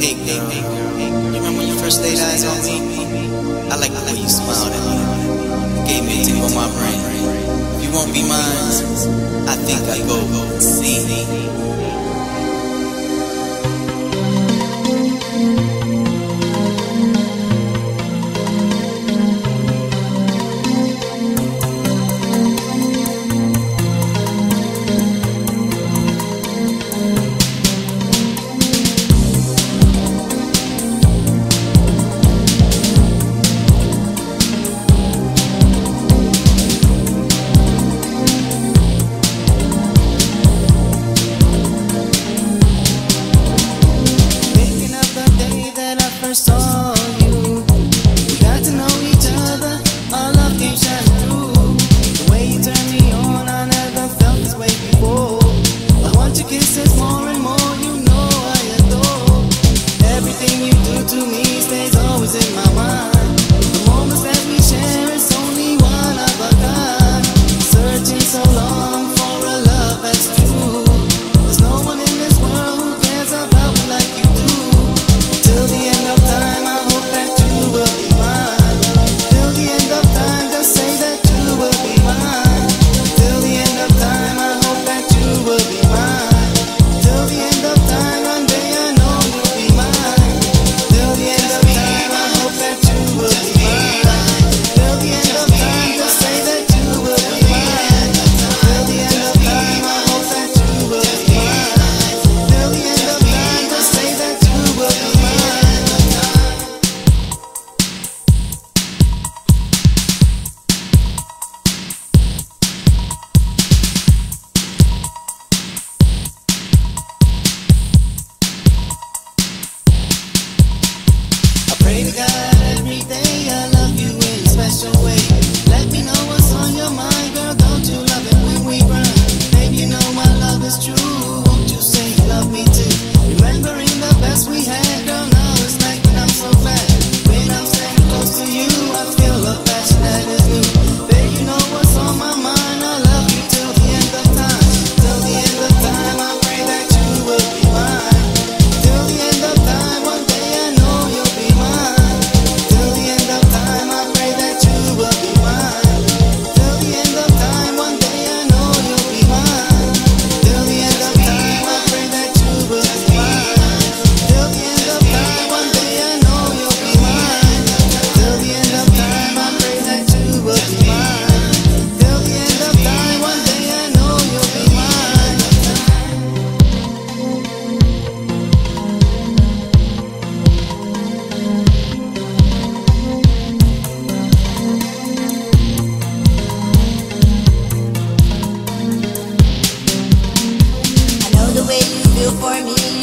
Hey girl, you remember when you first laid eyes on me? I like the way you smiled at me. It gave me a tip on my brain. If you won't be mine, I think I go see. For me